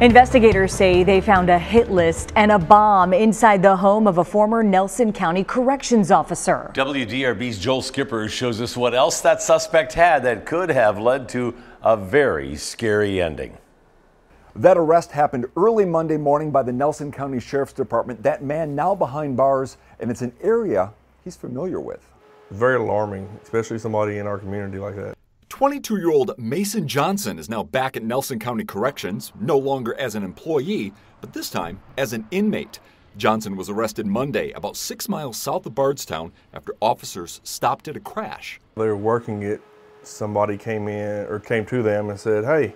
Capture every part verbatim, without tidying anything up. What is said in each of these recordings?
Investigators say they found a hit list and a bomb inside the home of a former Nelson County corrections officer. W D R B's Joel Skipper shows us what else that suspect had that could have led to a very scary ending. That arrest happened early Monday morning by the Nelson County Sheriff's Department. That man now behind bars, and it's an area he's familiar with. Very alarming, especially somebody in our community like that. twenty-two-year-old Mason Johnson is now back at Nelson County Corrections, no longer as an employee, but this time as an inmate. Johnson was arrested Monday about six miles south of Bardstown after officers stopped at a crash. They were working it. Somebody came in or came to them and said, "Hey,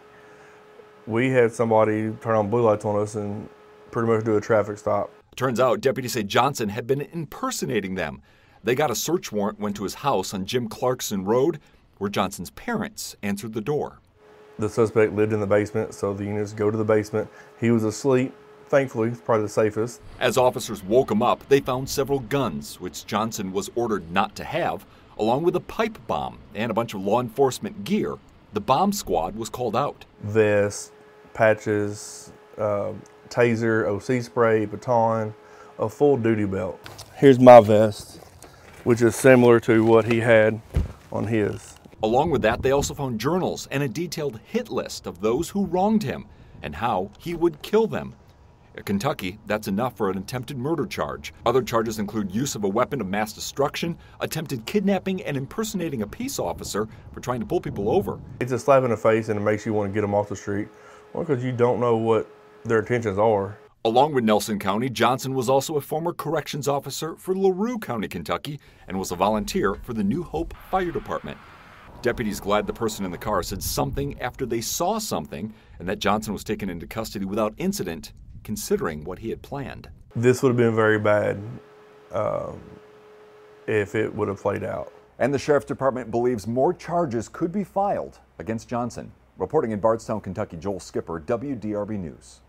we had somebody turn on blue lights on us and pretty much do a traffic stop." Turns out deputies say Johnson had been impersonating them. They got a search warrant, went to his house on Jim Clarkson Road, where Johnson's parents answered the door. The suspect lived in the basement, so the units go to the basement. He was asleep. Thankfully, it's probably the safest. As officers woke him up, they found several guns, which Johnson was ordered not to have, along with a pipe bomb and a bunch of law enforcement gear. The bomb squad was called out. Vest, patches, uh, taser, O C spray, baton, a full duty belt. Here's my vest, which is similar to what he had on his. Along with that, they also found journals and a detailed hit list of those who wronged him and how he would kill them. In Kentucky, that's enough for an attempted murder charge. Other charges include use of a weapon of mass destruction, attempted kidnapping, and impersonating a peace officer for trying to pull people over. It's a slap in the face, and it makes you want to get them off the street, well, because you don't know what their intentions are. Along with Nelson County, Johnson was also a former corrections officer for LaRue County, Kentucky, and was a volunteer for the New Hope Fire Department. Deputies glad the person in the car said something after they saw something, and that Johnson was taken into custody without incident, considering what he had planned. This would have been very bad um, if it would have played out. And the Sheriff's Department believes more charges could be filed against Johnson. Reporting in Bardstown, Kentucky, Joel Skipper, W D R B News.